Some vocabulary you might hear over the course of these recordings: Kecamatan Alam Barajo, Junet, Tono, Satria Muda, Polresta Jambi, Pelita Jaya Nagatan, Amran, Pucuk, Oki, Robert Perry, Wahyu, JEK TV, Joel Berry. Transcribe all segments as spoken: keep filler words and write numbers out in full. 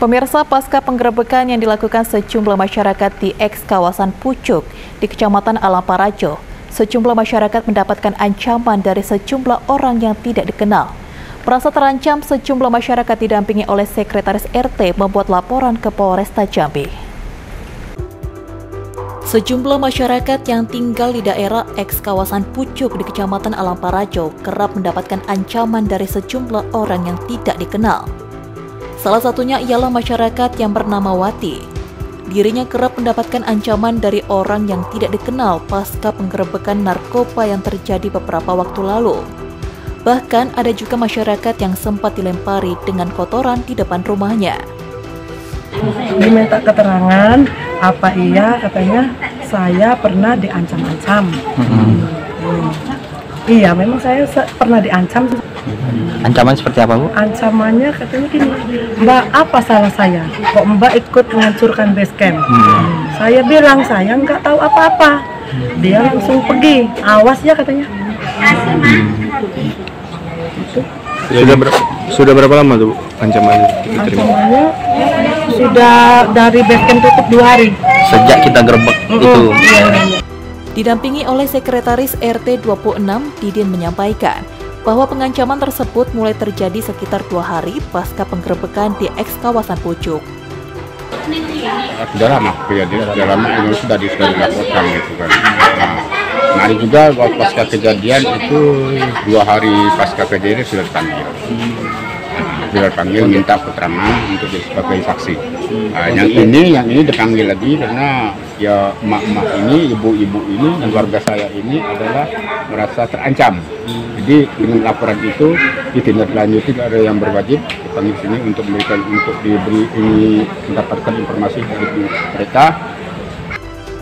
Pemirsa, pasca penggerebekan yang dilakukan sejumlah masyarakat di eks kawasan Pucuk di Kecamatan Alam Barajo, sejumlah masyarakat mendapatkan ancaman dari sejumlah orang yang tidak dikenal. Merasa terancam, sejumlah masyarakat didampingi oleh Sekretaris R T membuat laporan ke Polresta Jambi. Sejumlah masyarakat yang tinggal di daerah eks kawasan Pucuk di Kecamatan Alam Barajo kerap mendapatkan ancaman dari sejumlah orang yang tidak dikenal. Salah satunya ialah masyarakat yang bernama Wati. Dirinya kerap mendapatkan ancaman dari orang yang tidak dikenal pasca penggerebekan narkoba yang terjadi beberapa waktu lalu. Bahkan ada juga masyarakat yang sempat dilempari dengan kotoran di depan rumahnya. Diminta keterangan, apa iya katanya saya pernah diancam-ancam. Mm-hmm. hmm. Iya, memang saya pernah diancam. Ancaman seperti apa, Bu? Ancamannya katanya gini, "Mbak, apa salah saya? Kok Mbak ikut menghancurkan base camp?" Hmm. Saya bilang saya nggak tahu apa-apa. Dia langsung pergi. "Awas ya," katanya. Sudah, ber sudah berapa lama tuh, Bu, ancamannya diterima? Ancamannya sudah dari base camp tutup dua hari. Sejak kita gerbek uh -uh. itu. Iya. Didampingi oleh Sekretaris R T dua puluh enam, Didin menyampaikan bahwa pengancaman tersebut mulai terjadi sekitar dua hari pasca penggerebekan di eks kawasan Pucuk. Sudah lama, ya, sudah lama ini sudah dilaporkan gitu kan. Nah, ini juga pasca kejadian itu dua hari pasca kejadian sudah dipanggil, sudah dipanggil minta keterangan untuk sebagai saksi. Nah, yang ini, yang ini dipanggil lagi karena ya emak-emak ini, ibu-ibu ini, dan keluarga saya ini adalah merasa terancam. Jadi dengan laporan itu ditindaklanjuti, ada yang berwajib dipanggil sini untuk memberikan untuk diberi ini mendapatkan informasi dari mereka.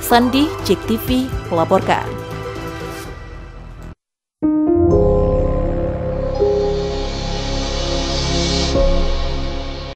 Sandi, Jek T V melaporkan.